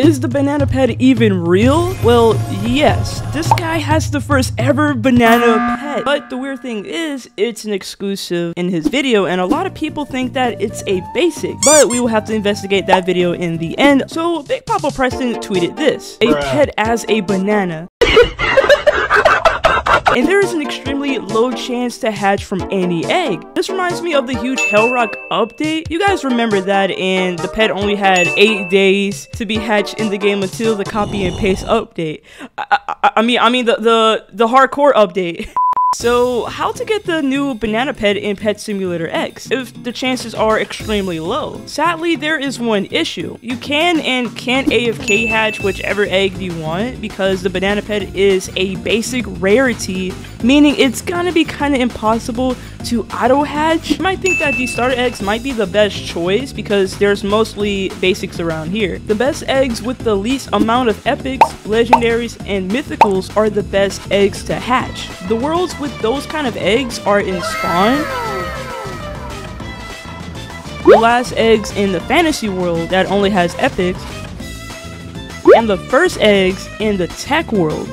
Is the banana pet even real? Well, yes. This guy has the first ever banana pet. But the weird thing is, it's an exclusive in his video, and a lot of people think that it's a basic. But we will have to investigate that video in the end. So Big Papa Preston tweeted this: a pet as a banana. And there is an extremely low chance to hatch from any egg. This reminds me of the huge Hellrock update. You guys remember that, and the pet only had 8 days to be hatched in the game until the copy and paste update. I mean the hardcore update. So, how to get the new banana pet in Pet Simulator X if the chances are extremely low? Sadly, there is one issue. You can and can't AFK hatch whichever egg you want because the banana pet is a basic rarity, meaning it's gonna be kinda impossible to auto hatch. You might think that these starter eggs might be the best choice because there's mostly basics around here. The best eggs with the least amount of epics, legendaries, and mythicals are the best eggs to hatch. The world's with those kind of eggs are in spawn. The last eggs in the fantasy world that only has epics. And the first eggs in the tech world.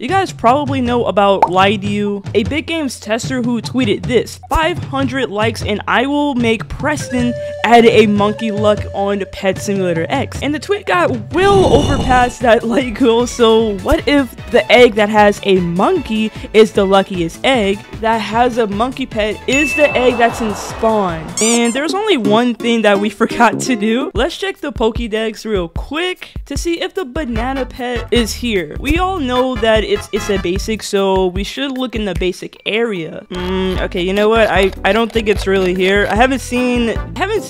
You guys probably know about Lydu, a big games tester who tweeted this: 500 likes and I will make Preston add a monkey luck on Pet Simulator X. And the tweet got well overpast that like goal, so what if the egg that has a monkey is the luckiest egg, that has a monkey pet is the egg that's in spawn? And there's only one thing that we forgot to do. Let's check the Pokédex real quick to see if the banana pet is here. We all know that it's a basic, so we should look in the basic area. Okay, you know what? I don't think it's really here. I haven't seen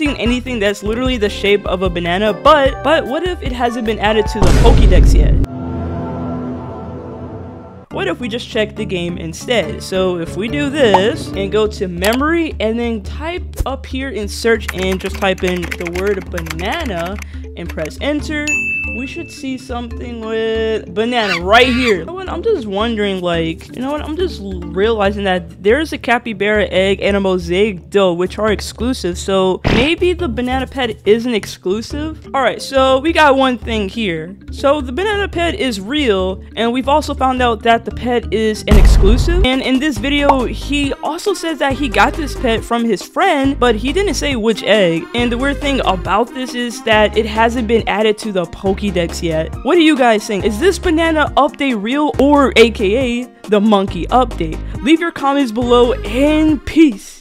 anything that's literally the shape of a banana, but what if it hasn't been added to the Pokédex yet? What if we just check the game instead? So if we do this and go to memory and then type up here in search and just type in the word banana and press enter, we should see something with banana right here. You know what? I'm just wondering, like, you know what? I'm just realizing that there's a capybara egg and a mosaic dough, which are exclusive. So maybe the banana pet isn't exclusive. All right, so we got one thing here. So the banana pet is real, and we've also found out that the pet is an exclusive. And in this video, he also says that he got this pet from his friend, but he didn't say which egg. And the weird thing about this is that it hasn't been added to the Pokédex yet. What do you guys think? Is this banana update real, or aka the monkey update? Leave your comments below, and peace.